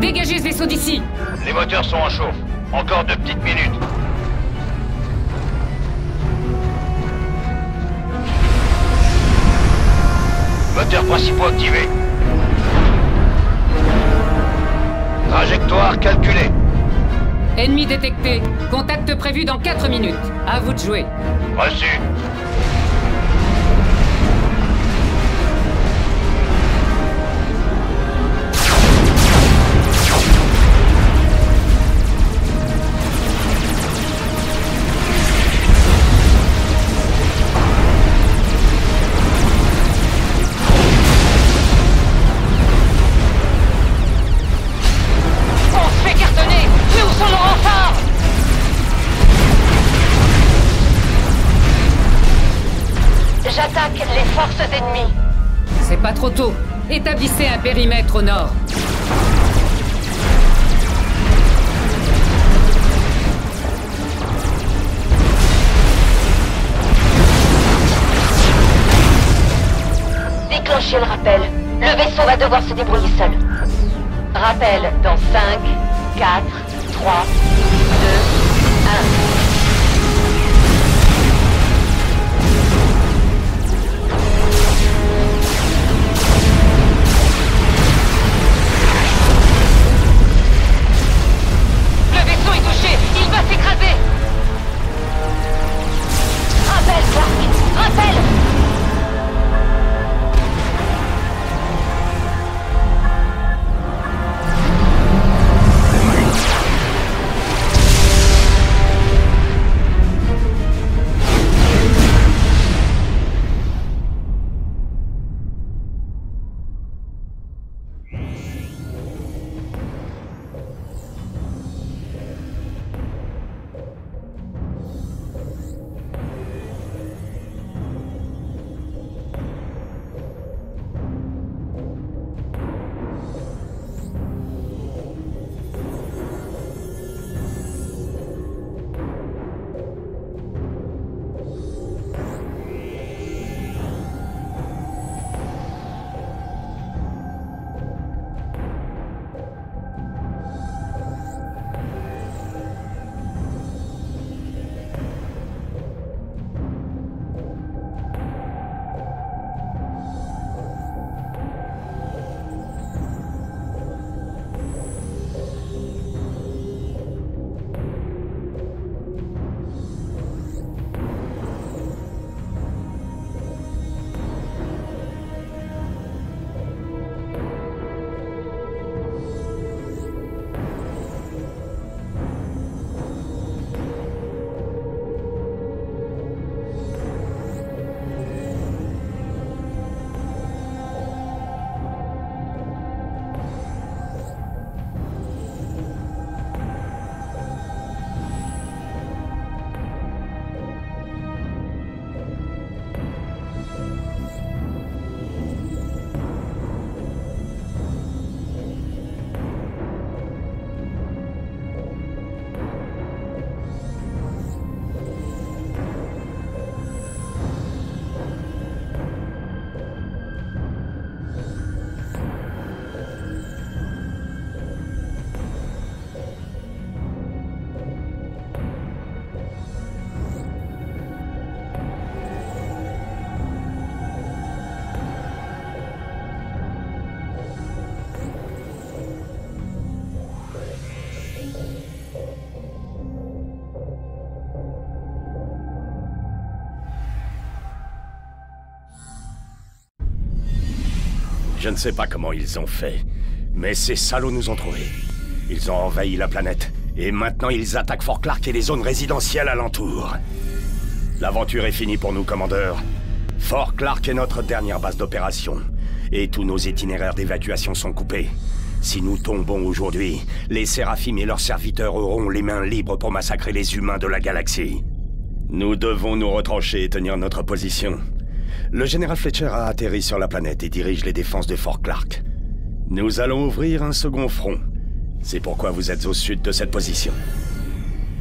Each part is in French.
Dégagez ce vaisseau d'ici. Les moteurs sont en chauffe. Encore 2 petites minutes. Moteurs principaux activés. Trajectoire calculée. Ennemi détecté. Contact prévu dans 4 minutes. À vous de jouer. Reçu. Trop tôt. Établissez un périmètre au nord. Déclenchez le rappel. Le vaisseau va devoir se débrouiller seul. Rappel dans 5, 4, 3, 2, 1... Je ne sais pas comment ils ont fait, mais ces salauds nous ont trouvés. Ils ont envahi la planète, et maintenant ils attaquent Fort Clark et les zones résidentielles alentour. L'aventure est finie pour nous, commandeur. Fort Clark est notre dernière base d'opération, et tous nos itinéraires d'évacuation sont coupés. Si nous tombons aujourd'hui, les Séraphim et leurs serviteurs auront les mains libres pour massacrer les humains de la galaxie. Nous devons nous retrancher et tenir notre position. Le général Fletcher a atterri sur la planète et dirige les défenses de Fort Clark. Nous allons ouvrir un second front. C'est pourquoi vous êtes au sud de cette position.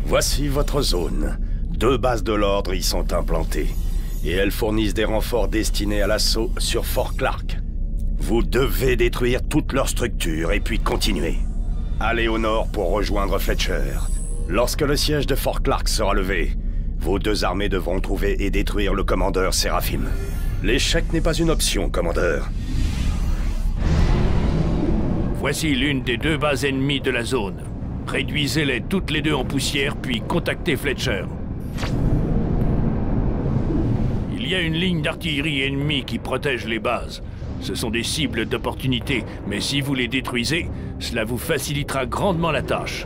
Voici votre zone. 2 bases de l'ordre y sont implantées. Et elles fournissent des renforts destinés à l'assaut sur Fort Clark. Vous devez détruire toutes leurs structures et puis continuer. Allez au nord pour rejoindre Fletcher. Lorsque le siège de Fort Clark sera levé, vos deux armées devront trouver et détruire le commandeur Séraphim. L'échec n'est pas une option, commandeur. Voici l'une des deux bases ennemies de la zone. Réduisez-les toutes les deux en poussière, puis contactez Fletcher. Il y a une ligne d'artillerie ennemie qui protège les bases. Ce sont des cibles d'opportunité, mais si vous les détruisez, cela vous facilitera grandement la tâche.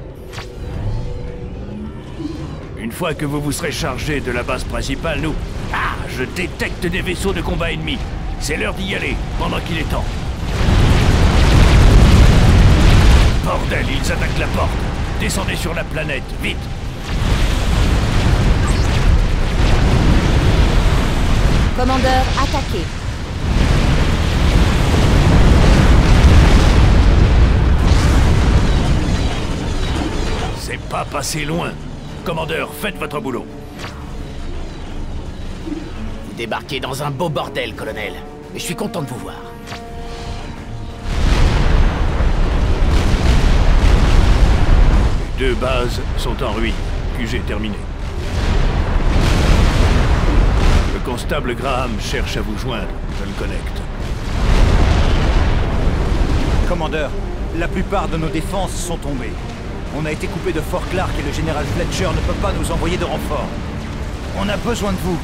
Une fois que vous vous serez chargé de la base principale, nous... Ah! Je détecte des vaisseaux de combat ennemis. C'est l'heure d'y aller, pendant qu'il est temps. Bordel, ils attaquent la porte. Descendez sur la planète, vite! Commandeur, attaqué. C'est pas passé loin. Commandeur, faites votre boulot. Vous débarquez dans un beau bordel, colonel. Mais je suis content de vous voir. Les deux bases sont en ruine. QG terminé. Constable Graham cherche à vous joindre. Je le connecte. Commandeur, la plupart de nos défenses sont tombées. On a été coupé de Fort Clark et le général Fletcher ne peut pas nous envoyer de renfort. On a besoin de vous.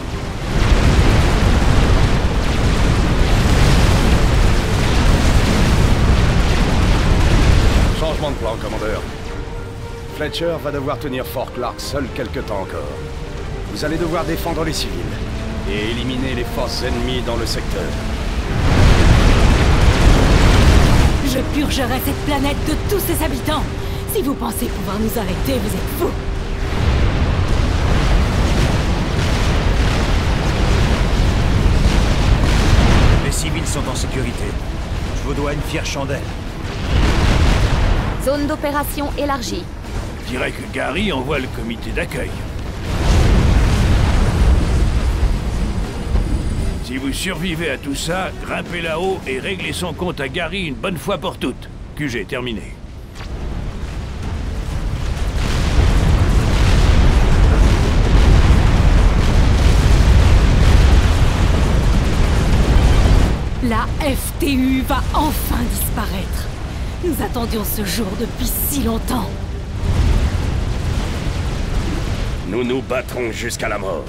Changement de plan, commandeur. Fletcher va devoir tenir Fort Clark seul quelque temps encore. Vous allez devoir défendre les civils et éliminer les forces ennemies dans le secteur. Je purgerai cette planète de tous ses habitants. Si vous pensez pouvoir nous arrêter, vous êtes fous. Les civils sont en sécurité. Je vous dois une fière chandelle. Zone d'opération élargie. Je dirais que Gary envoie le comité d'accueil. Si vous survivez à tout ça, grimpez là-haut et réglez son compte à Gary une bonne fois pour toutes. QG terminé. La FTU va enfin disparaître. Nous attendions ce jour depuis si longtemps. Nous nous battrons jusqu'à la mort.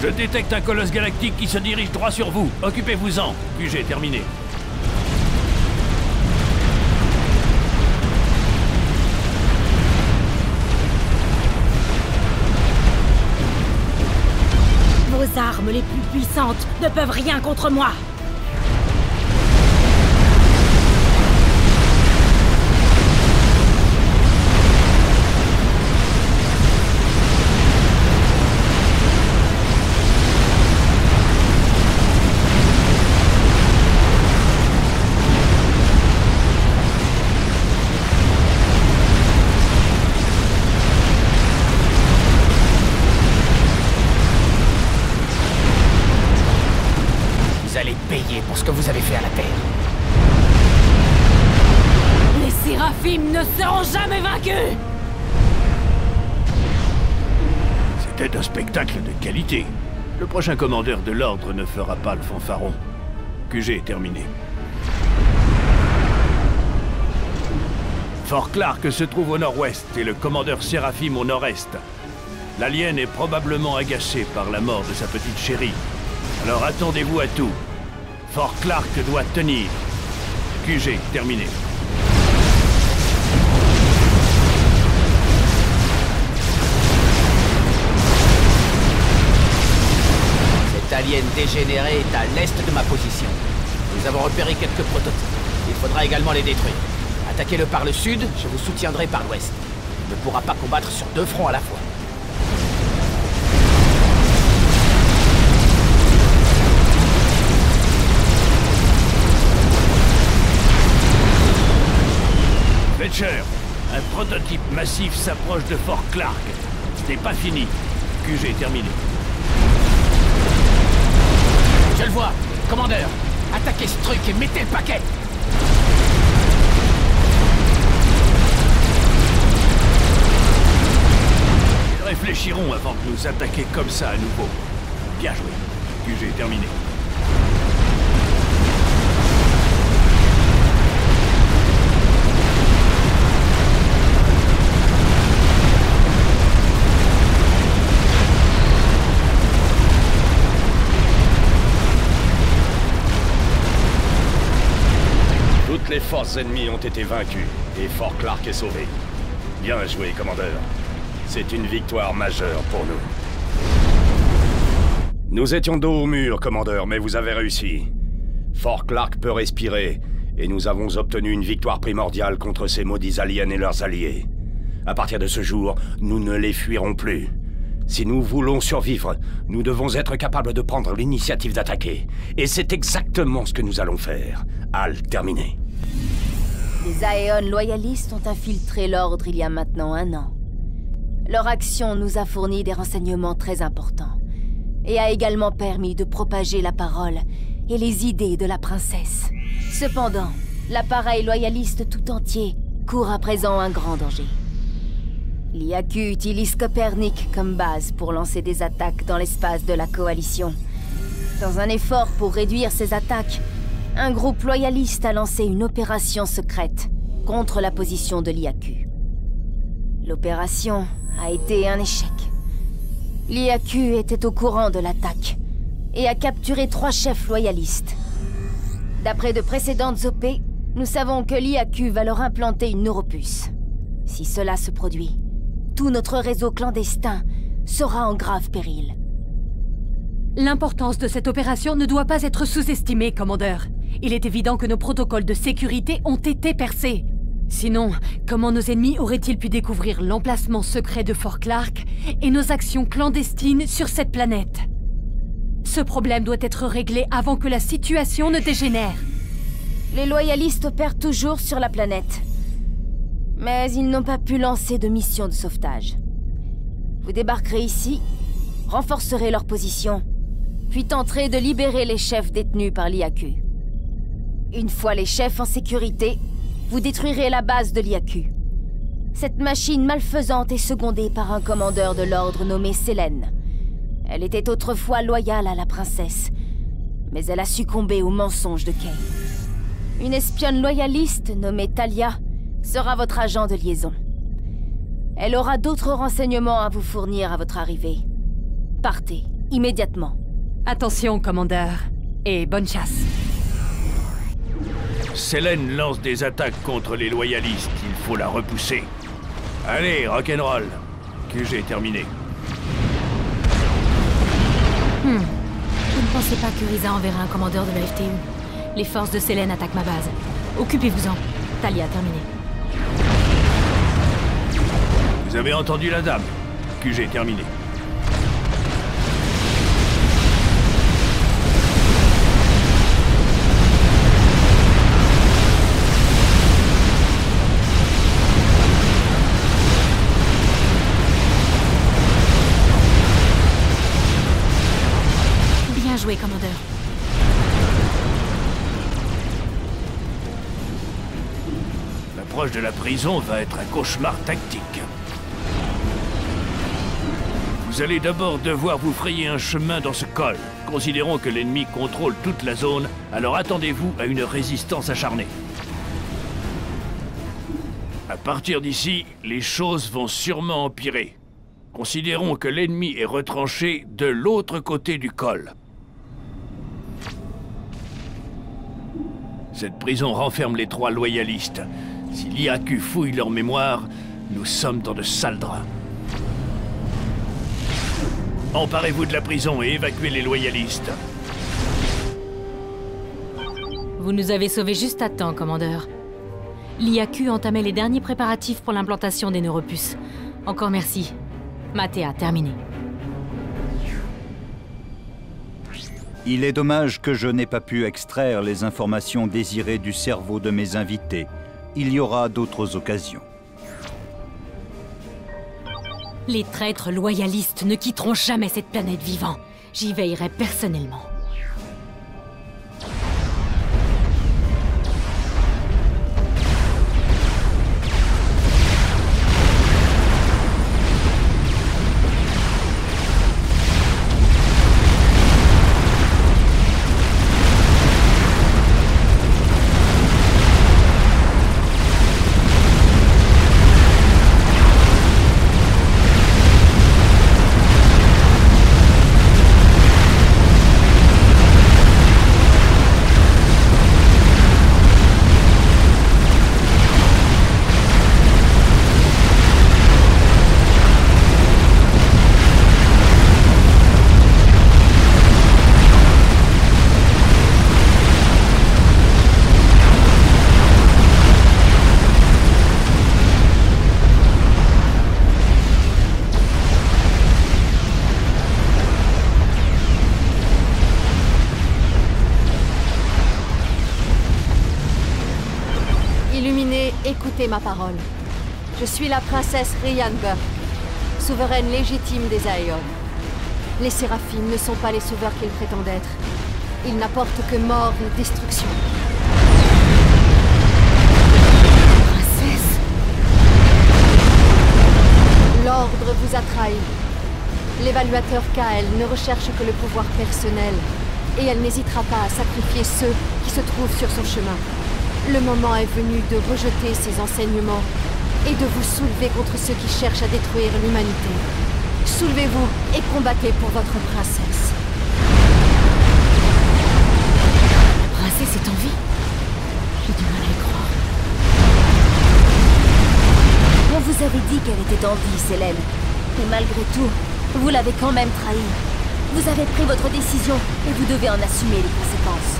Je détecte un colosse galactique qui se dirige droit sur vous. Occupez-vous-en. QG terminé. Vos armes les plus puissantes ne peuvent rien contre moi. C'était un spectacle de qualité. Le prochain commandeur de l'ordre ne fera pas le fanfaron. QG terminé. Fort Clark se trouve au nord-ouest et le commandeur Séraphim au nord-est. L'alien est probablement agacé par la mort de sa petite chérie. Alors attendez-vous à tout. Fort Clark doit tenir. QG terminé. L'alien dégénéré est à l'est de ma position. Nous avons repéré quelques prototypes. Il faudra également les détruire. Attaquez-le par le sud, je vous soutiendrai par l'ouest. Il ne pourra pas combattre sur deux fronts à la fois. Fletcher, un prototype massif s'approche de Fort Clark. Ce n'est pas fini. QG terminé. Je le vois. Commandeur, attaquez ce truc et mettez le paquet. Réfléchirons avant de nous attaquer comme ça à nouveau. Bien joué. QG terminé. Toutes les forces ennemies ont été vaincues et Fort Clark est sauvé. Bien joué, commandeur. C'est une victoire majeure pour nous. Nous étions dos au mur, commandeur, mais vous avez réussi. Fort Clark peut respirer, et nous avons obtenu une victoire primordiale contre ces maudits aliens et leurs alliés. À partir de ce jour, nous ne les fuirons plus. Si nous voulons survivre, nous devons être capables de prendre l'initiative d'attaquer. Et c'est exactement ce que nous allons faire. Hall terminé. Les Aeons loyalistes ont infiltré l'ordre il y a maintenant 1 an. Leur action nous a fourni des renseignements très importants et a également permis de propager la parole et les idées de la princesse. Cependant, l'appareil loyaliste tout entier court à présent un grand danger. L'IAQ utilise Copernic comme base pour lancer des attaques dans l'espace de la Coalition. Dans un effort pour réduire ces attaques, un groupe loyaliste a lancé une opération secrète contre la position de l'IAQ. L'opération a été un échec. L'IAQ était au courant de l'attaque et a capturé 3 chefs loyalistes. D'après de précédentes OP, nous savons que l'IAQ va leur implanter une neuropuce. Si cela se produit, tout notre réseau clandestin sera en grave péril. L'importance de cette opération ne doit pas être sous-estimée, commandeur. Il est évident que nos protocoles de sécurité ont été percés. Sinon, comment nos ennemis auraient-ils pu découvrir l'emplacement secret de Fort Clark et nos actions clandestines sur cette planète? Ce problème doit être réglé avant que la situation ne dégénère. Les loyalistes opèrent toujours sur la planète. Mais ils n'ont pas pu lancer de mission de sauvetage. Vous débarquerez ici, renforcerez leur position, puis tenterez de libérer les chefs détenus par l'IAQ. Une fois les chefs en sécurité, vous détruirez la base de l'IAQ. Cette machine malfaisante est secondée par un commandeur de l'ordre nommé Selene. Elle était autrefois loyale à la princesse, mais elle a succombé aux mensonges de Kay. Une espionne loyaliste nommée Talia sera votre agent de liaison. Elle aura d'autres renseignements à vous fournir à votre arrivée. Partez, immédiatement. Attention, commandeur, et bonne chasse. Selene lance des attaques contre les loyalistes, il faut la repousser. Allez, rock'n'roll. QG terminé. Vous ne pensez pas que Risa enverra un commandeur de la FTU? Les forces de Selene attaquent ma base. Occupez-vous-en. Talia terminé. Vous avez entendu la dame. QG terminé. Oui, commandeur. L'approche de la prison va être un cauchemar tactique. Vous allez d'abord devoir vous frayer un chemin dans ce col. Considérons que l'ennemi contrôle toute la zone, alors attendez-vous à une résistance acharnée. À partir d'ici, les choses vont sûrement empirer. Considérons que l'ennemi est retranché de l'autre côté du col. Cette prison renferme les 3 loyalistes. Si l'IAQ fouille leur mémoire, nous sommes dans de sales draps. Emparez-vous de la prison et évacuez les loyalistes. Vous nous avez sauvés juste à temps, commandeur. L'IAQ entamait les derniers préparatifs pour l'implantation des neuropuces. Encore merci. Mathéa, terminé. Il est dommage que je n'ai pas pu extraire les informations désirées du cerveau de mes invités. Il y aura d'autres occasions. Les traîtres loyalistes ne quitteront jamais cette planète vivant. J'y veillerai personnellement. respecter ma parole. Je suis la princesse Rhianber, souveraine légitime des Aeons. Les Séraphim ne sont pas les sauveurs qu'ils prétendent être. Ils n'apportent que mort et destruction. Princesse... L'ordre vous a trahi. L'évaluateur Kael ne recherche que le pouvoir personnel, et elle n'hésitera pas à sacrifier ceux qui se trouvent sur son chemin. Le moment est venu de rejeter ces enseignements et de vous soulever contre ceux qui cherchent à détruire l'humanité. Soulevez-vous et combattez pour votre princesse. La princesse est en vie? J'ai du mal à y croire. On vous avait dit qu'elle était en vie, Selene. Mais malgré tout, vous l'avez quand même trahie. Vous avez pris votre décision et vous devez en assumer les conséquences.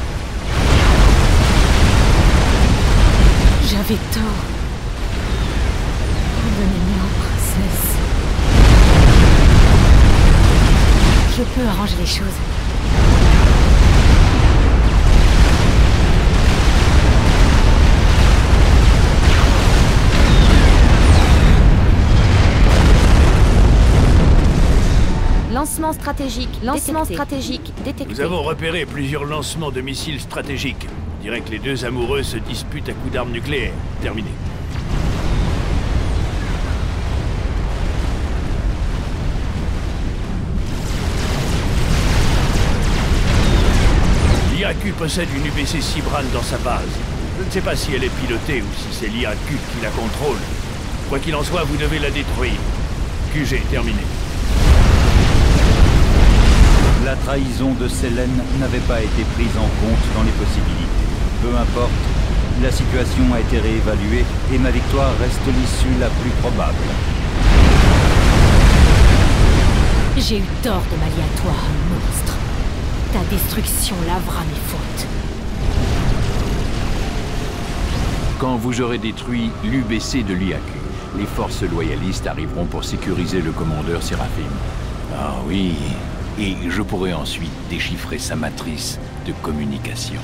J'avais tort. Pardonnez-moi, princesse. Je peux arranger les choses. Lancement stratégique. Lancement stratégique détecté. Nous avons repéré plusieurs lancements de missiles stratégiques. On dirait que les deux amoureux se disputent à coups d'armes nucléaires. Terminé. L'IAQ possède une UBC Cybrans dans sa base. Je ne sais pas si elle est pilotée ou si c'est l'IAQ qui la contrôle. Quoi qu'il en soit, vous devez la détruire. QG, terminé. La trahison de Selene n'avait pas été prise en compte dans les possibilités. Peu importe, la situation a été réévaluée et ma victoire reste l'issue la plus probable. J'ai eu tort de m'allier à toi, monstre. Ta destruction lavera mes fautes. Quand vous aurez détruit l'UBC de l'IAQ, les forces loyalistes arriveront pour sécuriser le commandeur Séraphim. Ah oui... Et je pourrai ensuite déchiffrer sa matrice de communication.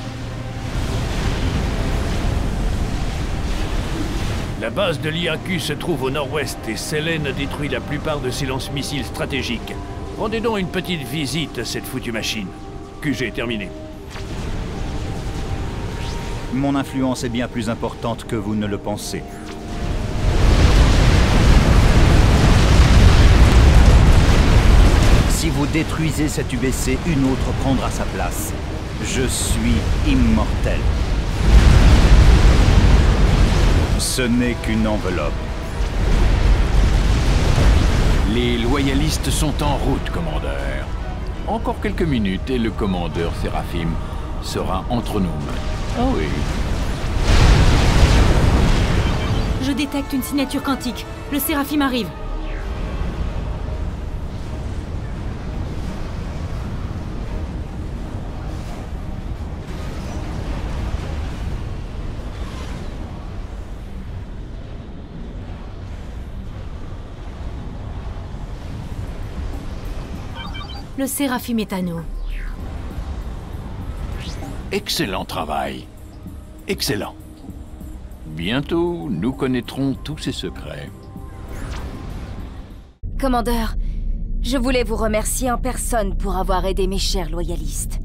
La base de l'IAQ se trouve au nord-ouest et Selene a détruit la plupart de ses lance-missiles stratégiques. Rendez donc une petite visite à cette foutue machine. QG terminé. Mon influence est bien plus importante que vous ne le pensez. Si vous détruisez cet UBC, une autre prendra sa place. Je suis immortel. Ce n'est qu'une enveloppe. Les loyalistes sont en route, commandeur. Encore quelques minutes et le commandeur Séraphim sera entre nous. Ah oui. Je détecte une signature quantique. Le Séraphim arrive. Le Séraphim est à nous. Excellent travail. Excellent. Bientôt, nous connaîtrons tous ses secrets. Commandeur, je voulais vous remercier en personne pour avoir aidé mes chers loyalistes.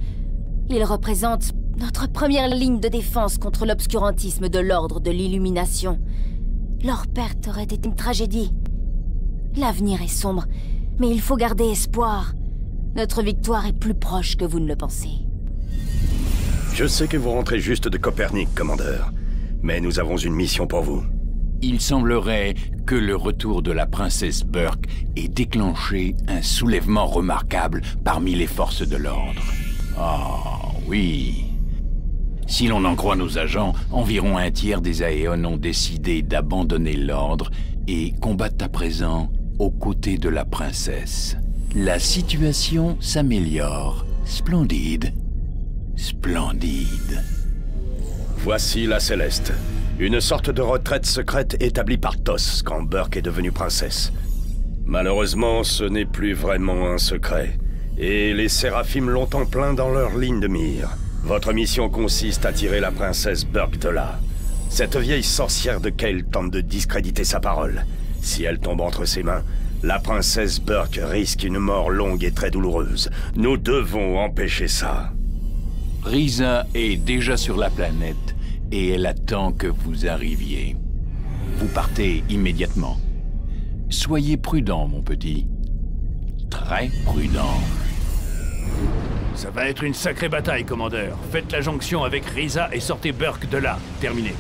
Ils représentent notre première ligne de défense contre l'obscurantisme de l'ordre de l'illumination. Leur perte aurait été une tragédie. L'avenir est sombre, mais il faut garder espoir. Notre victoire est plus proche que vous ne le pensez. Je sais que vous rentrez juste de Copernic, commandeur. Mais nous avons une mission pour vous. Il semblerait que le retour de la princesse Burke ait déclenché un soulèvement remarquable parmi les forces de l'ordre. Ah, oui. Si l'on en croit nos agents, environ un tiers des Aeons ont décidé d'abandonner l'ordre et combattent à présent aux côtés de la princesse. La situation s'améliore. Splendide. Splendide. Voici la Céleste. Une sorte de retraite secrète établie par Tos quand Burke est devenue princesse. Malheureusement, ce n'est plus vraiment un secret. Et les Séraphim l'ont en plein dans leur ligne de mire. Votre mission consiste à tirer la princesse Burke de là. Cette vieille sorcière de Kale tente de discréditer sa parole. Si elle tombe entre ses mains, la princesse Burke risque une mort longue et très douloureuse. Nous devons empêcher ça. Risa est déjà sur la planète et elle attend que vous arriviez. Vous partez immédiatement. Soyez prudent, mon petit. Très prudent. Ça va être une sacrée bataille, commandeur. Faites la jonction avec Risa et sortez Burke de là. Terminé.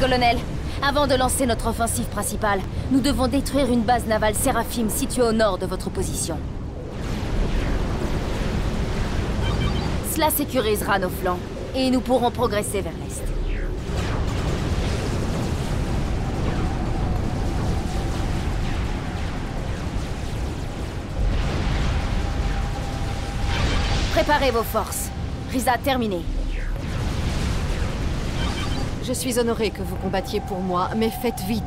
Colonel, avant de lancer notre offensive principale, nous devons détruire une base navale Séraphim située au nord de votre position. Cela sécurisera nos flancs, et nous pourrons progresser vers l'est. Préparez vos forces. Risa terminée. Je suis honorée que vous combattiez pour moi, mais faites vite.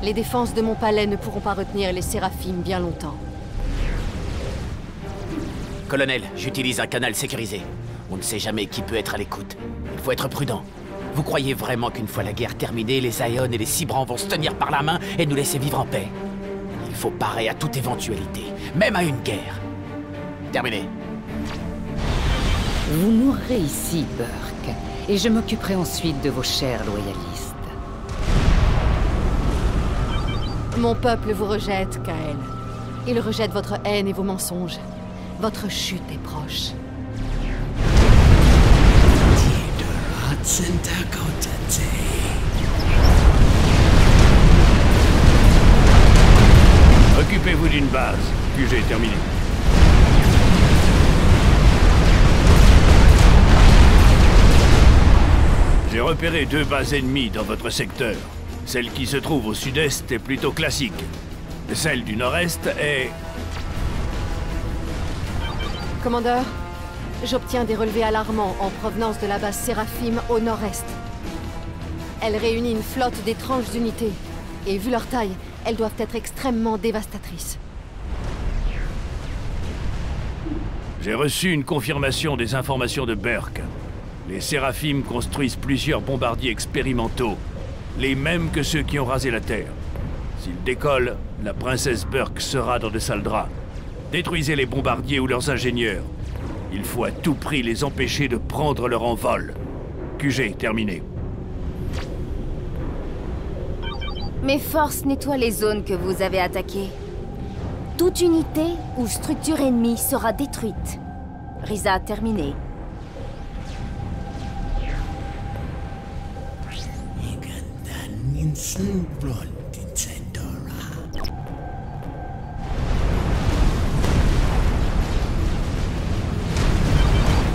Les défenses de mon palais ne pourront pas retenir les Séraphim bien longtemps. Colonel, j'utilise un canal sécurisé. On ne sait jamais qui peut être à l'écoute. Il faut être prudent. Vous croyez vraiment qu'une fois la guerre terminée, les Aeons et les Cybrans vont se tenir par la main et nous laisser vivre en paix? Il faut parer à toute éventualité, même à une guerre. Terminé. Vous mourrez ici, Burke. Et je m'occuperai ensuite de vos chers loyalistes. Mon peuple vous rejette, Kael. Il rejette votre haine et vos mensonges. Votre chute est proche. Occupez-vous d'une base. QG est terminé. J'ai repéré deux bases ennemies dans votre secteur. Celle qui se trouve au sud-est est plutôt classique. Celle du nord-est est... Commandeur, j'obtiens des relevés alarmants en provenance de la base Séraphim au nord-est. Elle réunit une flotte d'étranges unités. Et vu leur taille, elles doivent être extrêmement dévastatrices. J'ai reçu une confirmation des informations de Burke. Les Séraphim construisent plusieurs bombardiers expérimentaux, les mêmes que ceux qui ont rasé la Terre. S'ils décollent, la princesse Burke sera dans de sales draps. Détruisez les bombardiers ou leurs ingénieurs. Il faut à tout prix les empêcher de prendre leur envol. QG, terminé. Mes forces nettoient les zones que vous avez attaquées. Toute unité ou structure ennemie sera détruite. Risa, terminé.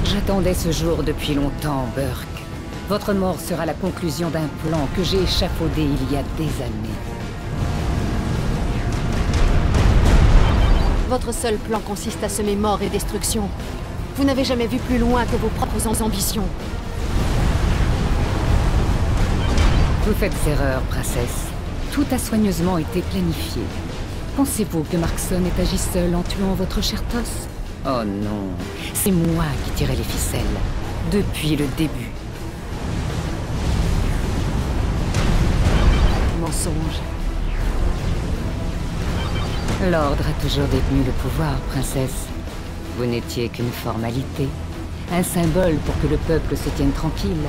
J'attendais ce jour depuis longtemps, Burke. Votre mort sera la conclusion d'un plan que j'ai échafaudé il y a des années. Votre seul plan consiste à semer mort et destruction. Vous n'avez jamais vu plus loin que vos propres ambitions. Vous faites erreur, princesse. Tout a soigneusement été planifié. Pensez-vous que Markson ait agi seul en tuant votre cher Tos? Oh non, c'est moi qui tirais les ficelles, depuis le début. Mensonge. L'ordre a toujours détenu le pouvoir, princesse. Vous n'étiez qu'une formalité, un symbole pour que le peuple se tienne tranquille.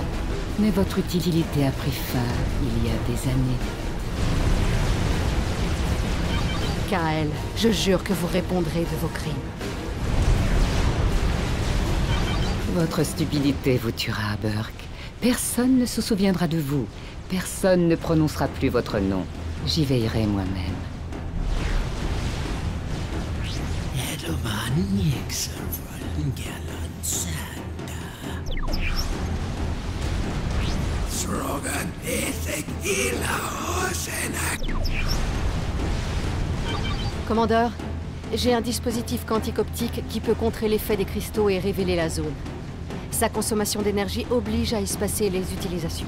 Mais votre utilité a pris fin il y a des années. Kael, je jure que vous répondrez de vos crimes. Votre stupidité vous tuera, Burke. Personne ne se souviendra de vous. Personne ne prononcera plus votre nom. J'y veillerai moi-même. Commandeur, j'ai un dispositif quantique optique qui peut contrer l'effet des cristaux et révéler la zone. Sa consommation d'énergie oblige à espacer les utilisations.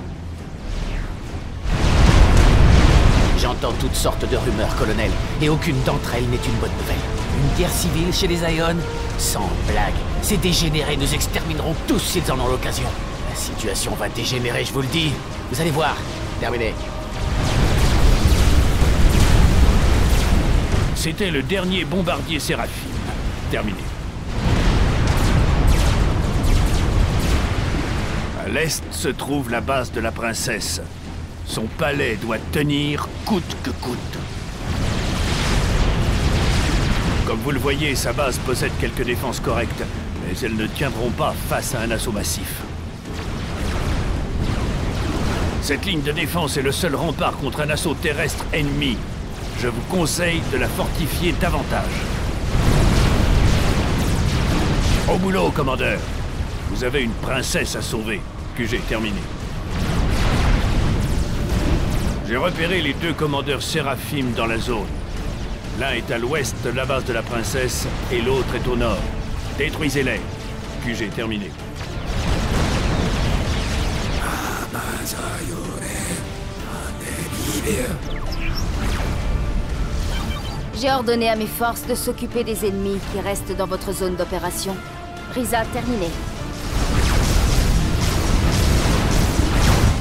J'entends toutes sortes de rumeurs, colonel, et aucune d'entre elles n'est une bonne nouvelle. Une guerre civile chez les Aeons? Sans blague, ces dégénérés nous extermineront tous s'ils en ont l'occasion. La situation va dégénérer, je vous le dis. Vous allez voir. Terminé. C'était le dernier bombardier Séraphim. Terminé. À l'est se trouve la base de la princesse. Son palais doit tenir coûte que coûte. Comme vous le voyez, sa base possède quelques défenses correctes, mais elles ne tiendront pas face à un assaut massif. Cette ligne de défense est le seul rempart contre un assaut terrestre ennemi. Je vous conseille de la fortifier davantage. Au boulot, commandeur. Vous avez une princesse à sauver. QG terminé. J'ai repéré les deux commandeurs Séraphim dans la zone. L'un est à l'ouest de la base de la princesse et l'autre est au nord. Détruisez-les. QG terminé. J'ai ordonné à mes forces de s'occuper des ennemis qui restent dans votre zone d'opération. Risa, terminé.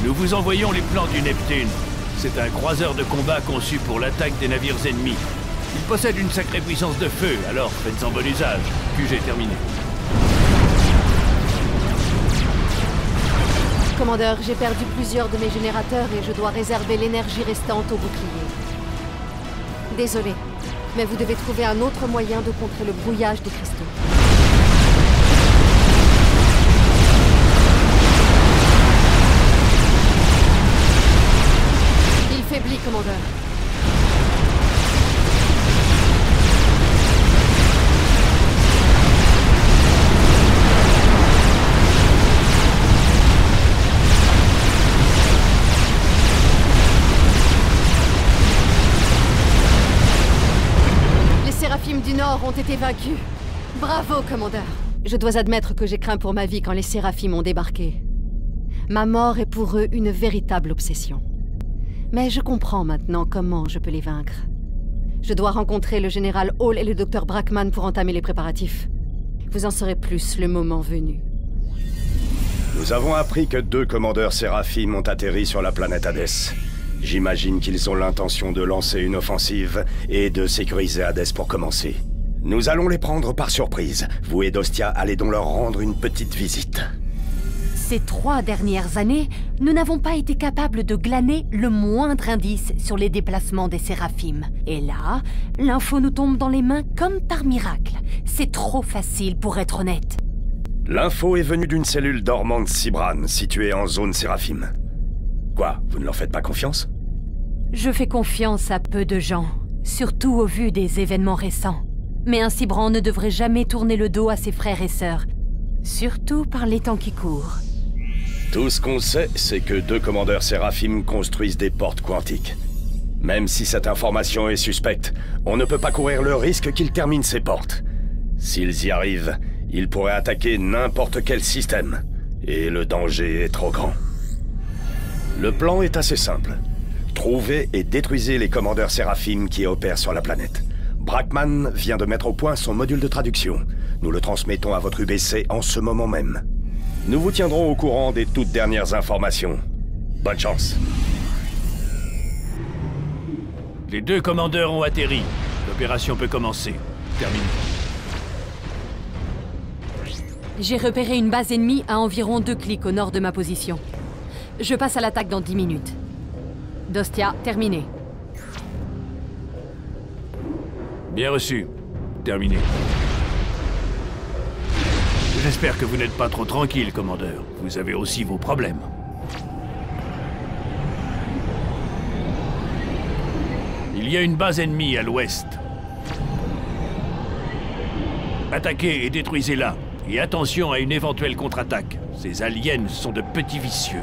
Nous vous envoyons les plans du Neptune. C'est un croiseur de combat conçu pour l'attaque des navires ennemis. Il possède une sacrée puissance de feu, alors faites-en bon usage. QG terminé. Commandeur, j'ai perdu plusieurs de mes générateurs et je dois réserver l'énergie restante au bouclier. Désolé, mais vous devez trouver un autre moyen de contrer le brouillage des cristaux. Il faiblit, commandeur. Du Nord ont été vaincus. Bravo, commandeur. Je dois admettre que j'ai craint pour ma vie quand les Séraphim ont débarqué. Ma mort est pour eux une véritable obsession. Mais je comprends maintenant comment je peux les vaincre. Je dois rencontrer le général Hall et le docteur Brackman pour entamer les préparatifs. Vous en saurez plus le moment venu. Nous avons appris que deux commandeurs Séraphim ont atterri sur la planète Hades. J'imagine qu'ils ont l'intention de lancer une offensive et de sécuriser Hades pour commencer. Nous allons les prendre par surprise. Vous et Dostia, allez donc leur rendre une petite visite. Ces 3 dernières années, nous n'avons pas été capables de glaner le moindre indice sur les déplacements des Séraphim. Et là, l'info nous tombe dans les mains comme par miracle. C'est trop facile pour être honnête. L'info est venue d'une cellule dormante Cybrans, située en zone Séraphim. Quoi, vous ne leur faites pas confiance? Je fais confiance à peu de gens, surtout au vu des événements récents. Mais un Cybran ne devrait jamais tourner le dos à ses frères et sœurs, surtout par les temps qui courent. Tout ce qu'on sait, c'est que deux commandeurs Séraphim construisent des portes quantiques. Même si cette information est suspecte, on ne peut pas courir le risque qu'ils terminent ces portes. S'ils y arrivent, ils pourraient attaquer n'importe quel système. Et le danger est trop grand. Le plan est assez simple. Trouvez et détruisez les commandeurs Séraphim qui opèrent sur la planète. Brackman vient de mettre au point son module de traduction. Nous le transmettons à votre UBC en ce moment même. Nous vous tiendrons au courant des toutes dernières informations. Bonne chance. Les deux commandeurs ont atterri. L'opération peut commencer. Terminé. J'ai repéré une base ennemie à environ 2 clics au nord de ma position. Je passe à l'attaque dans 10 minutes. Dostia, terminé. Bien reçu. Terminé. J'espère que vous n'êtes pas trop tranquille, commandeur. Vous avez aussi vos problèmes. Il y a une base ennemie à l'ouest. Attaquez et détruisez-la. Et attention à une éventuelle contre-attaque. Ces aliens sont de petits vicieux.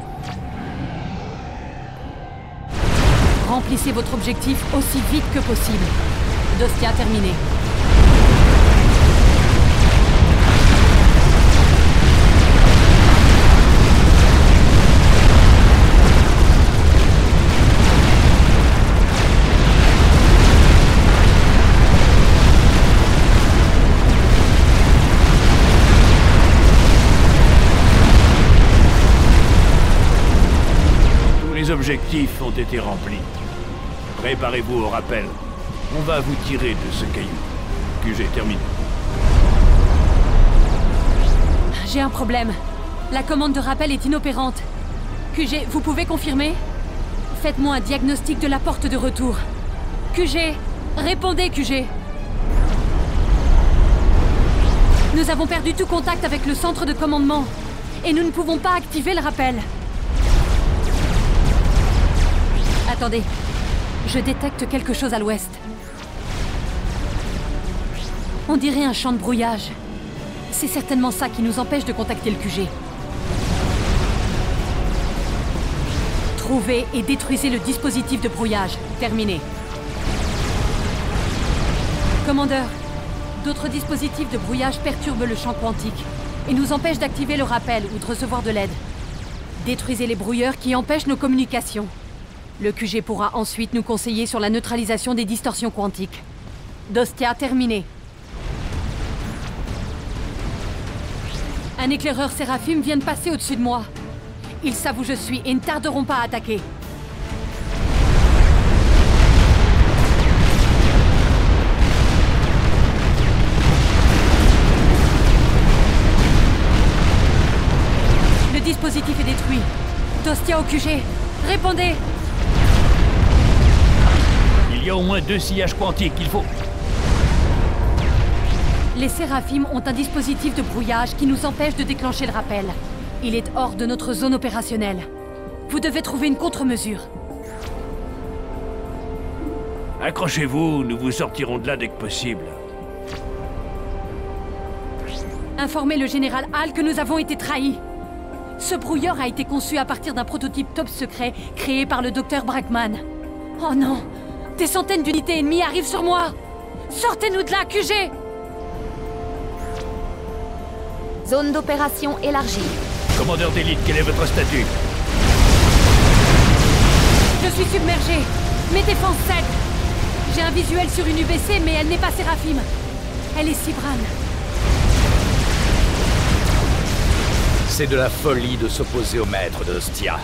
Remplissez votre objectif aussi vite que possible. Dostia terminé. objectifs ont été remplis. Préparez-vous au rappel. On va vous tirer de ce caillou. QG terminé. J'ai un problème. La commande de rappel est inopérante. QG, vous pouvez confirmer? Faites-moi un diagnostic de la porte de retour. QG, répondez QG. Nous avons perdu tout contact avec le centre de commandement. Et nous ne pouvons pas activer le rappel. Attendez. Je détecte quelque chose à l'ouest. On dirait un champ de brouillage. C'est certainement ça qui nous empêche de contacter le QG. Trouvez et détruisez le dispositif de brouillage. Terminé. Commandeur, d'autres dispositifs de brouillage perturbent le champ quantique et nous empêchent d'activer le rappel ou de recevoir de l'aide. Détruisez les brouilleurs qui empêchent nos communications. Le QG pourra ensuite nous conseiller sur la neutralisation des distorsions quantiques. Dostia terminé. Un éclaireur Séraphim vient de passer au-dessus de moi. Ils savent où je suis et ne tarderont pas à attaquer. Le dispositif est détruit. Dostia au QG. Répondez! Il y a au moins 2 sillages quantiques, il faut... Les Séraphim ont un dispositif de brouillage qui nous empêche de déclencher le rappel. Il est hors de notre zone opérationnelle. Vous devez trouver une contre-mesure. Accrochez-vous, nous vous sortirons de là dès que possible. Informez le Général Hall que nous avons été trahis. Ce brouilleur a été conçu à partir d'un prototype top secret créé par le Docteur Brackman. Oh non! Des centaines d'unités ennemies arrivent sur moi! Sortez-nous de là, QG! Zone d'opération élargie. Commandeur d'élite, quel est votre statut? Je suis submergé. Mes défenses 7. J'ai un visuel sur une UBC, mais elle n'est pas Séraphim. Elle est Cybrane. C'est de la folie de s'opposer au maître de Dostia.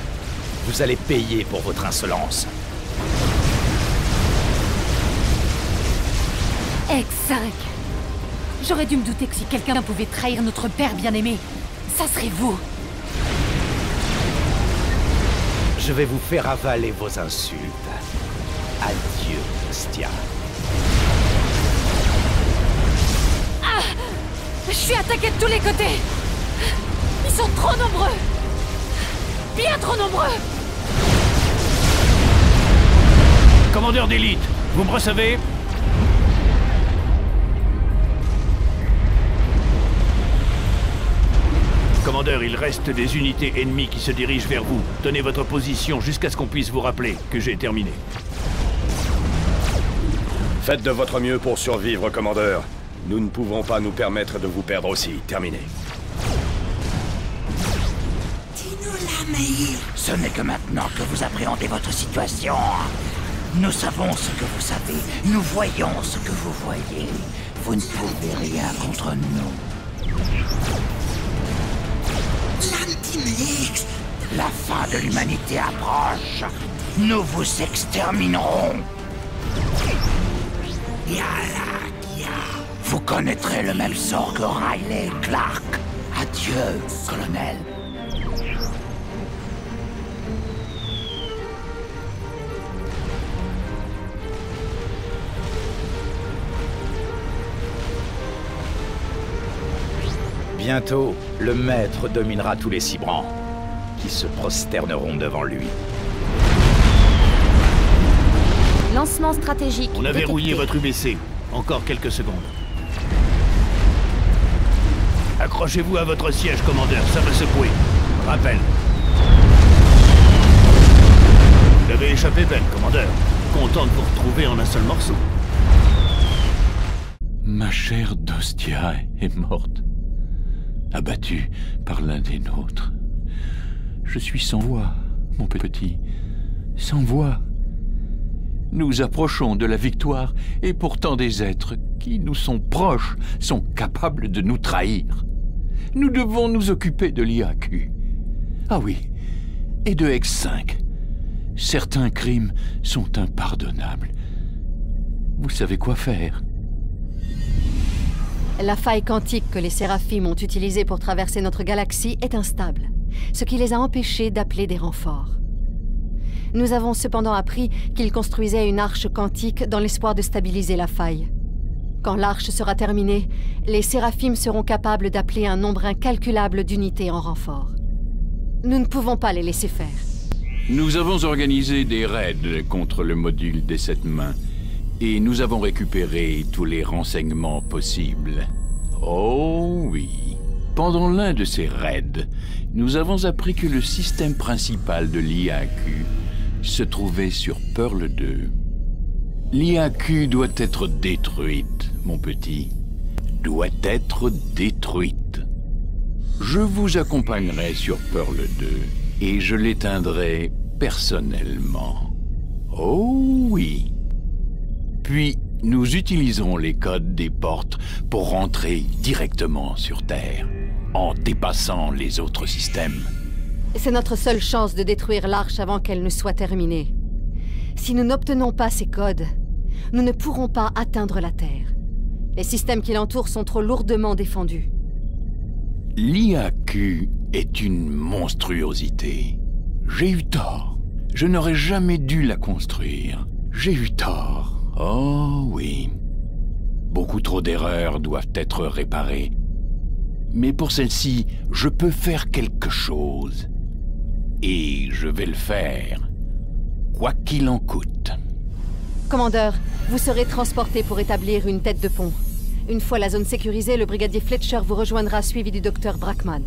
Vous allez payer pour votre insolence. Ex-5. J'aurais dû me douter que si quelqu'un pouvait trahir notre père bien-aimé, ça serait vous. Je vais vous faire avaler vos insultes. Adieu, Dostia. Ah! Je suis attaquée de tous les côtés. Ils sont trop nombreux. Bien trop nombreux. Commandeur d'élite, vous me recevez ? Commandeur, il reste des unités ennemies qui se dirigent vers vous. Tenez votre position jusqu'à ce qu'on puisse vous rappeler que j'ai terminé. Faites de votre mieux pour survivre, commandeur. Nous ne pouvons pas nous permettre de vous perdre aussi. Terminé. Dis-nous la meilleure. Ce n'est que maintenant que vous appréhendez votre situation. Nous savons ce que vous savez. Nous voyons ce que vous voyez. Vous ne pouvez rien contre nous. La fin de l'humanité approche. Nous vous exterminerons. Vous connaîtrez le même sort que Riley et Clark. Adieu, colonel. Bientôt, le maître dominera tous les Cybrans, qui se prosterneront devant lui. Lancement stratégique. On a verrouillé votre UBC. Encore quelques secondes. Accrochez-vous à votre siège, commandeur. Ça va secouer. Rappel. Vous avez échappé belle, commandeur. Content de vous retrouver en un seul morceau. Ma chère Dostia est morte. Abattu par l'un des nôtres. Je suis sans voix, mon petit, sans voix. Nous approchons de la victoire, et pourtant des êtres qui nous sont proches sont capables de nous trahir. Nous devons nous occuper de l'IAQ. Ah oui, et de X5. Certains crimes sont impardonnables. Vous savez quoi faire? La faille quantique que les Séraphim ont utilisée pour traverser notre galaxie est instable, ce qui les a empêchés d'appeler des renforts. Nous avons cependant appris qu'ils construisaient une arche quantique dans l'espoir de stabiliser la faille. Quand l'arche sera terminée, les Séraphim seront capables d'appeler un nombre incalculable d'unités en renfort. Nous ne pouvons pas les laisser faire. Nous avons organisé des raids contre le module des 7 mains, et nous avons récupéré tous les renseignements possibles. Oh oui. Pendant l'un de ces raids, nous avons appris que le système principal de l'IAQ se trouvait sur Pearl 2. L'IAQ doit être détruite, mon petit. Doit être détruite. Je vous accompagnerai sur Pearl 2. Et je l'éteindrai personnellement. Oh oui. Puis, nous utiliserons les codes des portes pour rentrer directement sur Terre, en dépassant les autres systèmes. C'est notre seule chance de détruire l'arche avant qu'elle ne soit terminée. Si nous n'obtenons pas ces codes, nous ne pourrons pas atteindre la Terre. Les systèmes qui l'entourent sont trop lourdement défendus. L'IAQ est une monstruosité. J'ai eu tort. Je n'aurais jamais dû la construire. J'ai eu tort. Oh oui. Beaucoup trop d'erreurs doivent être réparées. Mais pour celle-ci, je peux faire quelque chose. Et je vais le faire, quoi qu'il en coûte. Commandeur, vous serez transporté pour établir une tête de pont. Une fois la zone sécurisée, le brigadier Fletcher vous rejoindra suivi du docteur Brackman.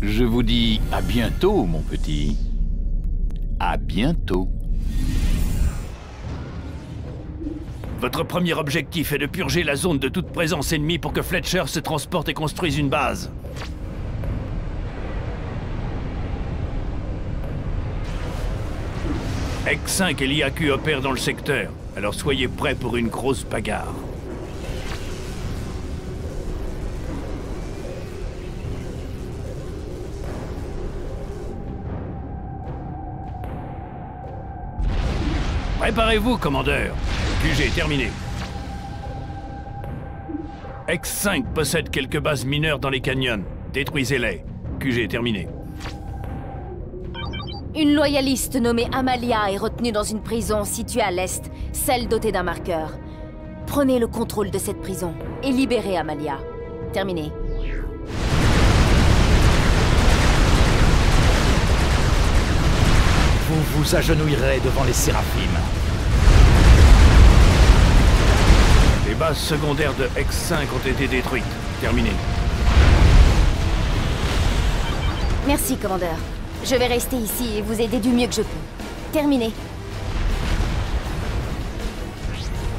Je vous dis à bientôt, mon petit. À bientôt. Votre premier objectif est de purger la zone de toute présence ennemie pour que Fletcher se transporte et construise une base. X5 et l'IAQ opèrent dans le secteur, alors soyez prêts pour une grosse bagarre. Préparez-vous, commandeur. Le QG est terminé. X5 possède quelques bases mineures dans les canyons. Détruisez-les. QG est terminé. Une loyaliste nommée Amalia est retenue dans une prison située à l'est, celle dotée d'un marqueur. Prenez le contrôle de cette prison et libérez Amalia. Terminé. Vous vous agenouillerez devant les Séraphim. Les bases secondaires de X5 ont été détruites. Terminé. Merci, commandeur. Je vais rester ici et vous aider du mieux que je peux. Terminé.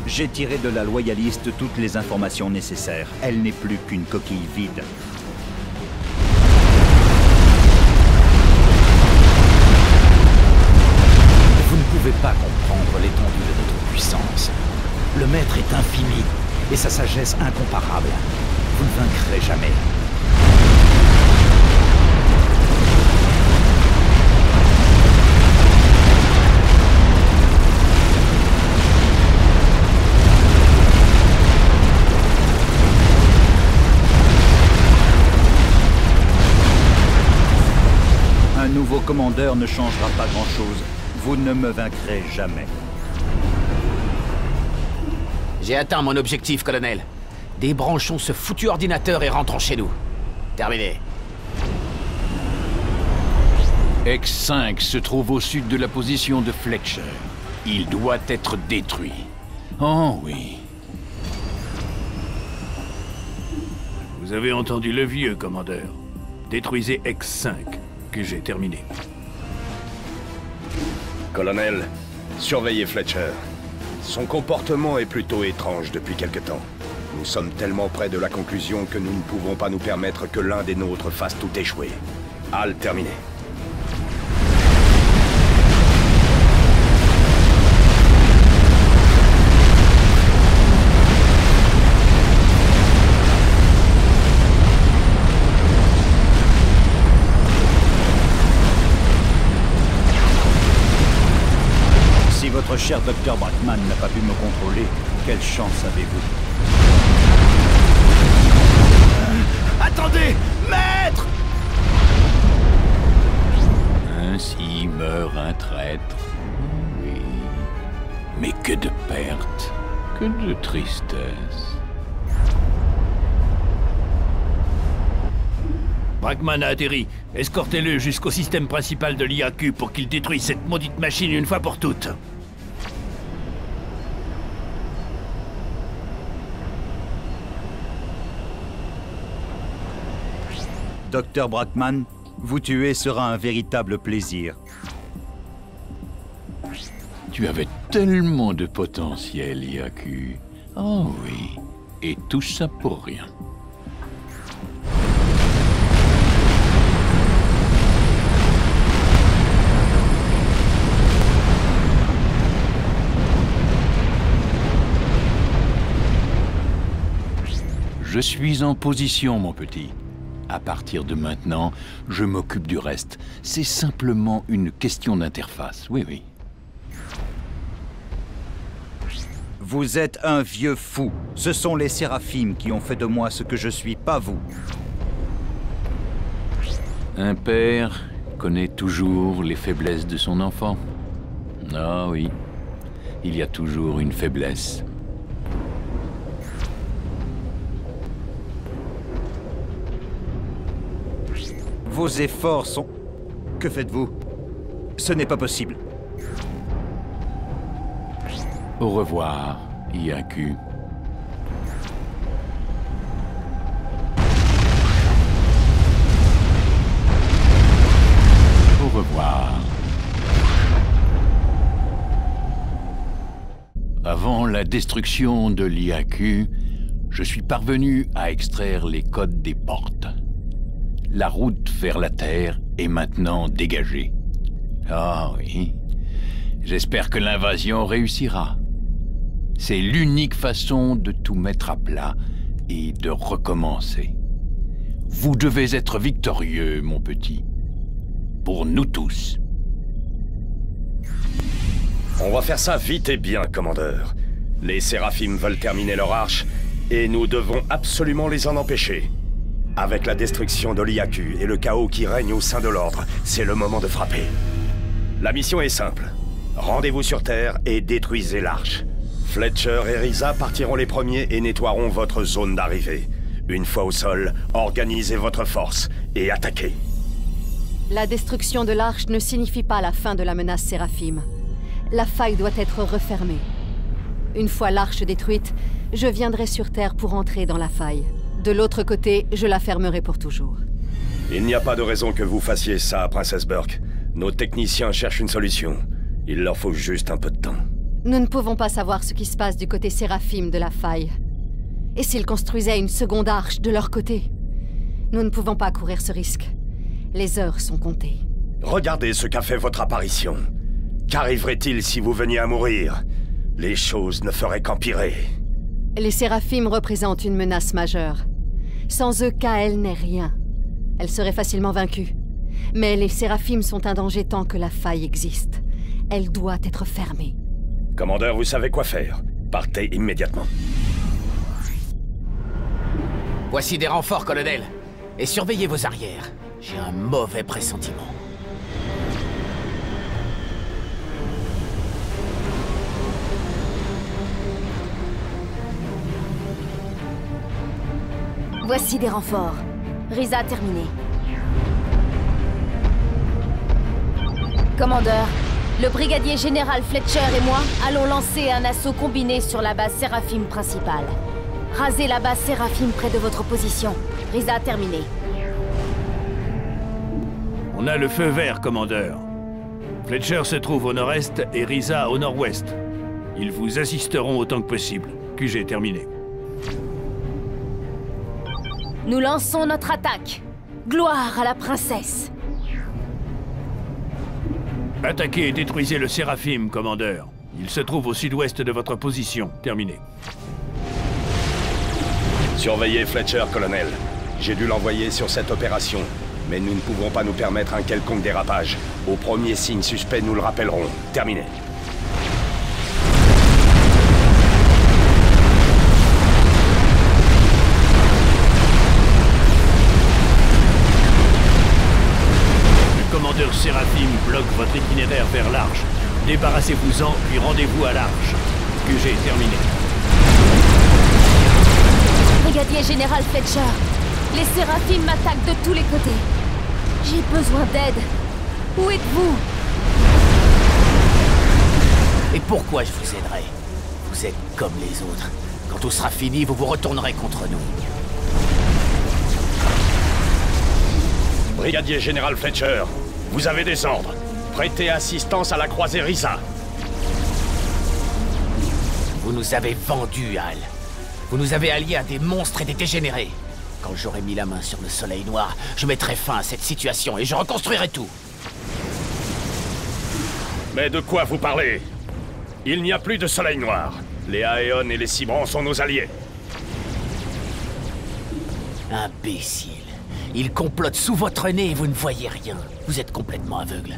J'ai tiré de la loyaliste toutes les informations nécessaires. Elle n'est plus qu'une coquille vide. Vous ne pouvez pas comprendre l'étendue de notre puissance. Le maître est infini et sa sagesse incomparable. Vous ne vaincrez jamais. Un nouveau commandeur ne changera pas grand-chose. Vous ne me vaincrez jamais. J'ai atteint mon objectif, colonel. Débranchons ce foutu ordinateur et rentrons chez nous. Terminé. X5 se trouve au sud de la position de Fletcher. Il doit être détruit. Oh oui. Vous avez entendu le vieux, commandeur. Détruisez X5, que j'ai terminé. Colonel, surveillez Fletcher. Son comportement est plutôt étrange depuis quelque temps. Nous sommes tellement près de la conclusion que nous ne pouvons pas nous permettre que l'un des nôtres fasse tout échouer. Hall terminé. Votre cher Docteur Brackman n'a pas pu me contrôler. Quelle chance avez-vous? Attendez, maître! Ainsi meurt un traître. Oui. Mais que de pertes, que de tristesse. Brackman a atterri. Escortez-le jusqu'au système principal de l'IAQ pour qu'il détruise cette maudite machine une fois pour toutes. Docteur Brackman, vous tuer sera un véritable plaisir. Tu avais tellement de potentiel, IAQ. Oh oui, et tout ça pour rien. Je suis en position, mon petit. À partir de maintenant, je m'occupe du reste. C'est simplement une question d'interface, oui, oui. Vous êtes un vieux fou. Ce sont les Séraphim qui ont fait de moi ce que je suis, pas vous. Un père connaît toujours les faiblesses de son enfant. Ah oui, il y a toujours une faiblesse. Vos efforts sont... Que faites-vous? Ce n'est pas possible. Au revoir, IAQ. Au revoir. Avant la destruction de l'IAQ, je suis parvenu à extraire les codes des portes. La route vers la Terre est maintenant dégagée. Ah oui. J'espère que l'invasion réussira. C'est l'unique façon de tout mettre à plat et de recommencer. Vous devez être victorieux, mon petit. Pour nous tous. On va faire ça vite et bien, commandeur. Les Séraphim veulent terminer leur arche et nous devons absolument les en empêcher. Avec la destruction de l'IAQ et le chaos qui règne au sein de l'Ordre, c'est le moment de frapper. La mission est simple. Rendez-vous sur Terre et détruisez l'Arche. Fletcher et Risa partiront les premiers et nettoieront votre zone d'arrivée. Une fois au sol, organisez votre force et attaquez. La destruction de l'Arche ne signifie pas la fin de la menace Séraphim. La faille doit être refermée. Une fois l'Arche détruite, je viendrai sur Terre pour entrer dans la faille. De l'autre côté, je la fermerai pour toujours. Il n'y a pas de raison que vous fassiez ça, Princesse Burke. Nos techniciens cherchent une solution. Il leur faut juste un peu de temps. Nous ne pouvons pas savoir ce qui se passe du côté Séraphim de la faille. Et s'ils construisaient une seconde arche de leur côté? Nous ne pouvons pas courir ce risque. Les heures sont comptées. Regardez ce qu'a fait votre apparition. Qu'arriverait-il si vous veniez à mourir? Les choses ne feraient qu'empirer. Les Séraphim représentent une menace majeure. Sans eux, Kael n'est rien. Elle serait facilement vaincue. Mais les Séraphim sont un danger tant que la faille existe. Elle doit être fermée. Commandeur, vous savez quoi faire. Partez immédiatement. Voici des renforts, colonel. Et surveillez vos arrières. J'ai un mauvais pressentiment. Voici des renforts. Risa terminée. Commandeur, le brigadier général Fletcher et moi allons lancer un assaut combiné sur la base Séraphim principale. Rasez la base Séraphim près de votre position. Risa terminée. On a le feu vert, commandeur. Fletcher se trouve au nord-est et Risa au nord-ouest. Ils vous assisteront autant que possible. QG terminé. Nous lançons notre attaque. Gloire à la princesse. Attaquez et détruisez le Séraphim, commandeur. Il se trouve au sud-ouest de votre position. Terminé. Surveillez Fletcher, colonel. J'ai dû l'envoyer sur cette opération, mais nous ne pouvons pas nous permettre un quelconque dérapage. Au premier signe suspect, nous le rappellerons. Terminé. Commandeur Séraphim bloque votre itinéraire vers l'arche. Débarrassez-vous-en, puis rendez-vous à l'arche. QG terminé. Brigadier Général Fletcher, les Séraphim m'attaquent de tous les côtés. J'ai besoin d'aide. Où êtes-vous? Et pourquoi je vous aiderai? Vous êtes comme les autres. Quand tout sera fini, vous vous retournerez contre nous. Brigadier Général Fletcher, vous avez des ordres. Prêtez assistance à la croisée Risa. Vous nous avez vendus, Hal. Vous nous avez alliés à des monstres et des dégénérés. Quand j'aurai mis la main sur le Soleil Noir, je mettrai fin à cette situation et je reconstruirai tout. Mais de quoi vous parlez? Il n'y a plus de Soleil Noir. Les Aeons et les Cybrans sont nos alliés. Imbécile. Ils complotent sous votre nez et vous ne voyez rien. Vous êtes complètement aveugle.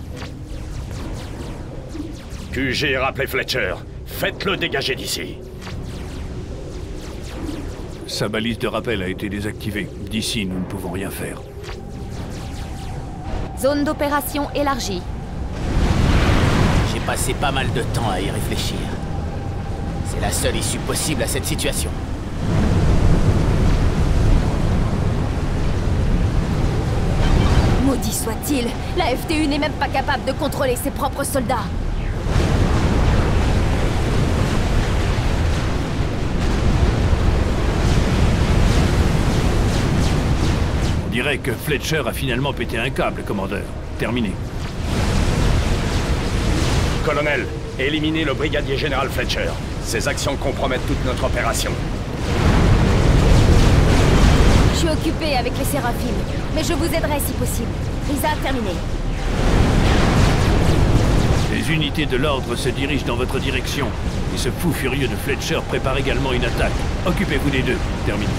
QG rappelé Fletcher. Faites-le dégager d'ici. Sa balise de rappel a été désactivée. D'ici, nous ne pouvons rien faire. Zone d'opération élargie. J'ai passé pas mal de temps à y réfléchir. C'est la seule issue possible à cette situation. Maudit soit-il, la FTU n'est même pas capable de contrôler ses propres soldats. On dirait que Fletcher a finalement pété un câble, commandeur. Terminé. Colonel, éliminez le brigadier général Fletcher. Ses actions compromettent toute notre opération. Je suis occupé avec les Séraphim, mais je vous aiderai si possible. Risa terminé. Les unités de l'ordre se dirigent dans votre direction. Et ce fou furieux de Fletcher prépare également une attaque. Occupez-vous des deux. Terminé.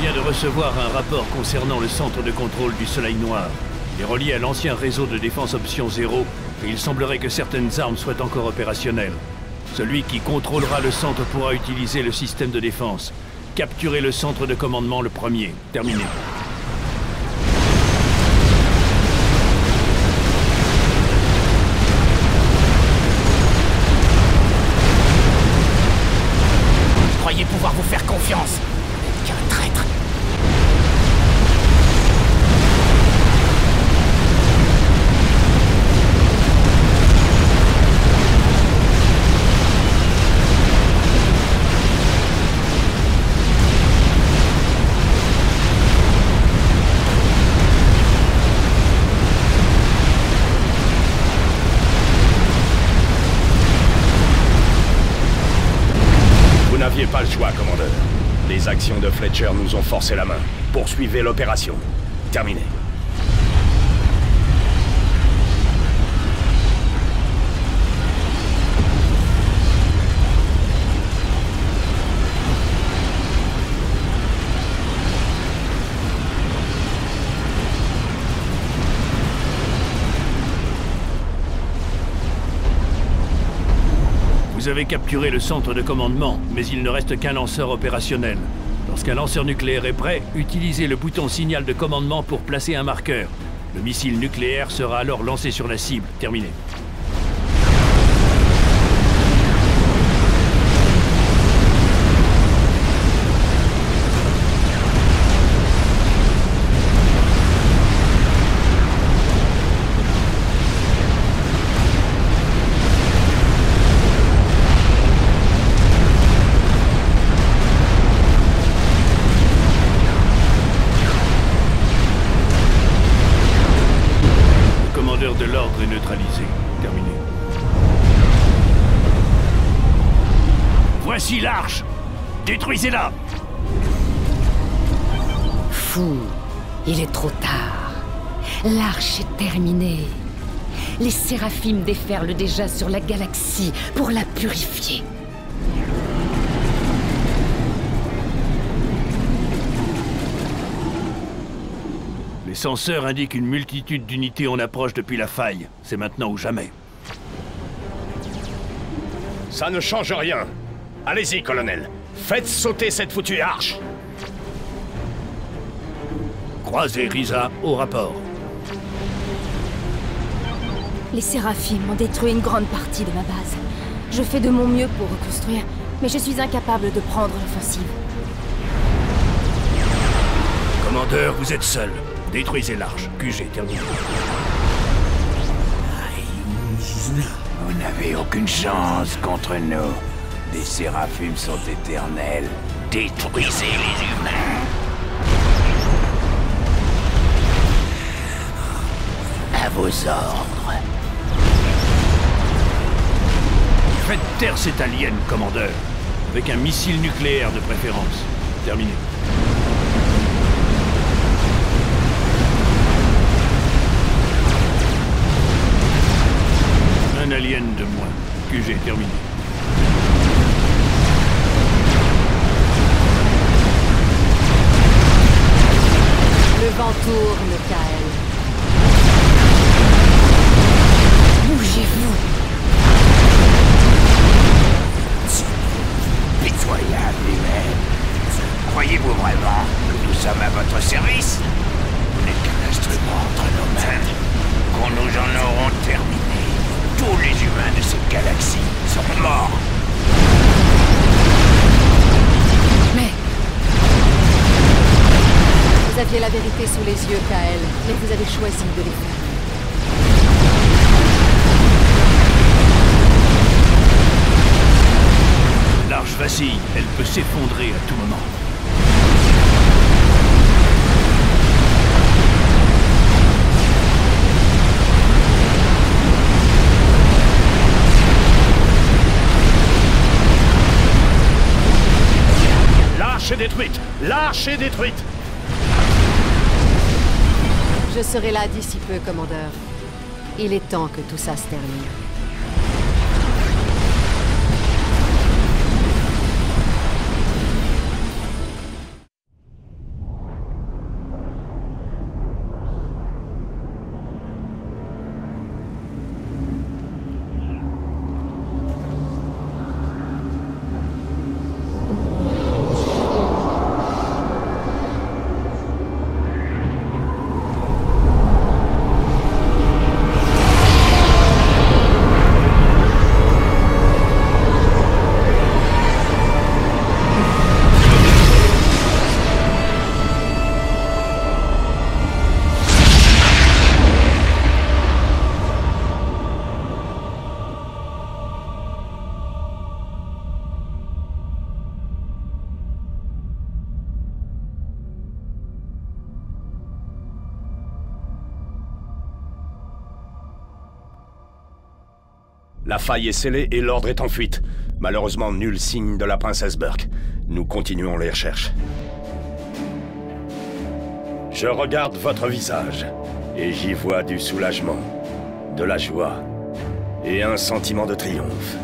Je viens de recevoir un rapport concernant le centre de contrôle du Soleil Noir. Il est relié à l'ancien réseau de défense Option 0, et il semblerait que certaines armes soient encore opérationnelles. Celui qui contrôlera le centre pourra utiliser le système de défense. Capturez le centre de commandement le premier. Terminé. Vous croyez pouvoir vous faire confiance ? Pas le choix, commandeur. Les actions de Fletcher nous ont forcé la main. Poursuivez l'opération. Terminé. Vous avez capturé le centre de commandement, mais il ne reste qu'un lanceur opérationnel. Lorsqu'un lanceur nucléaire est prêt, utilisez le bouton signal de commandement pour placer un marqueur. Le missile nucléaire sera alors lancé sur la cible. Terminé. Voici l'arche! Détruisez-la! Fou, il est trop tard. L'arche est terminée. Les Séraphim déferlent déjà sur la galaxie pour la purifier. Les senseurs indiquent une multitude d'unités en approche depuis la faille. C'est maintenant ou jamais. Ça ne change rien. Allez-y, colonel. Faites sauter cette foutue arche. Croisez Risa au rapport. Les Séraphim ont détruit une grande partie de ma base. Je fais de mon mieux pour reconstruire, mais je suis incapable de prendre l'offensive. Commandeur, vous êtes seul. Détruisez l'arche. QG terminé. Vous n'avez aucune chance contre nous. Des Séraphim sont éternels. Détruisez les humains. À vos ordres. Faites taire cet alien, commandeur. Avec un missile nucléaire de préférence. Terminé. Un alien de moins. QG terminé. Le vent tourne, Kael. Croyez-vous vraiment que nous sommes à votre service? Vous n'êtes qu'un instrument entre nos mains. Quand nous en aurons terminé, tous les humains de cette galaxie sont morts. Mais... Vous aviez la vérité sous les yeux, Kael, mais vous avez choisi de les faire. L'arche vacille, elle peut s'effondrer à tout moment. L'arche est détruite! L'arche est détruite! Je serai là d'ici peu, commandeur. Il est temps que tout ça se termine. La faille est scellée et l'ordre est en fuite. Malheureusement, nul signe de la princesse Burke. Nous continuons les recherches. Je regarde votre visage, et j'y vois du soulagement, de la joie, et un sentiment de triomphe.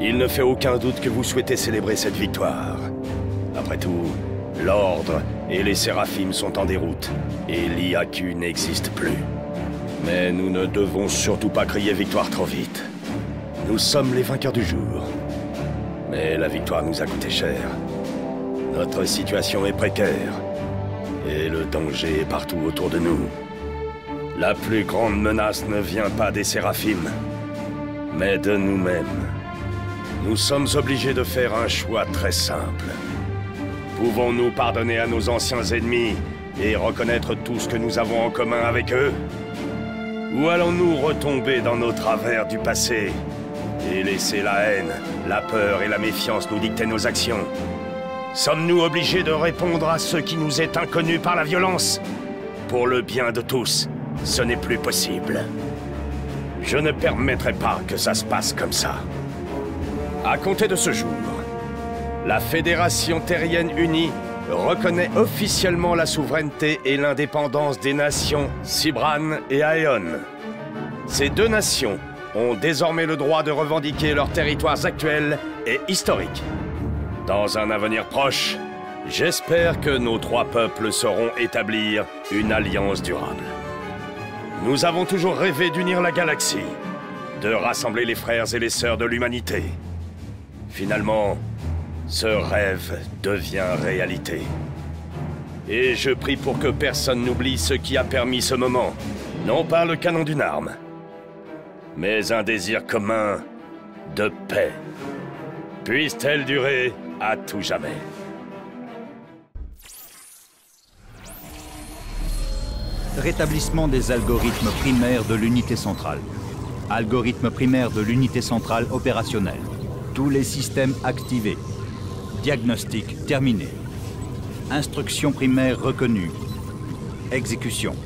Il ne fait aucun doute que vous souhaitez célébrer cette victoire. Après tout, l'ordre et les Séraphim sont en déroute, et l'IAQ n'existe plus. Mais nous ne devons surtout pas crier victoire trop vite. Nous sommes les vainqueurs du jour. Mais la victoire nous a coûté cher. Notre situation est précaire. Et le danger est partout autour de nous. La plus grande menace ne vient pas des Séraphim, mais de nous-mêmes. Nous sommes obligés de faire un choix très simple. Pouvons-nous pardonner à nos anciens ennemis et reconnaître tout ce que nous avons en commun avec eux ? Ou allons-nous retomber dans nos travers du passé et laisser la haine, la peur et la méfiance nous dicter nos actions? Sommes-nous obligés de répondre à ce qui nous est inconnu par la violence? Pour le bien de tous, ce n'est plus possible. Je ne permettrai pas que ça se passe comme ça. À compter de ce jour, la Fédération Terrienne Unie reconnaît officiellement la souveraineté et l'indépendance des nations Cybrans et Aeons. Ces deux nations ont désormais le droit de revendiquer leurs territoires actuels et historiques. Dans un avenir proche, j'espère que nos trois peuples sauront établir une alliance durable. Nous avons toujours rêvé d'unir la galaxie, de rassembler les frères et les sœurs de l'humanité. Finalement, ce rêve devient réalité. Et je prie pour que personne n'oublie ce qui a permis ce moment. Non pas le canon d'une arme, mais un désir commun de paix. Puisse-t-elle durer à tout jamais. Rétablissement des algorithmes primaires de l'unité centrale. Algorithmes primaires de l'unité centrale opérationnelle. Tous les systèmes activés. Diagnostic terminé. Instruction primaire reconnue. Exécution.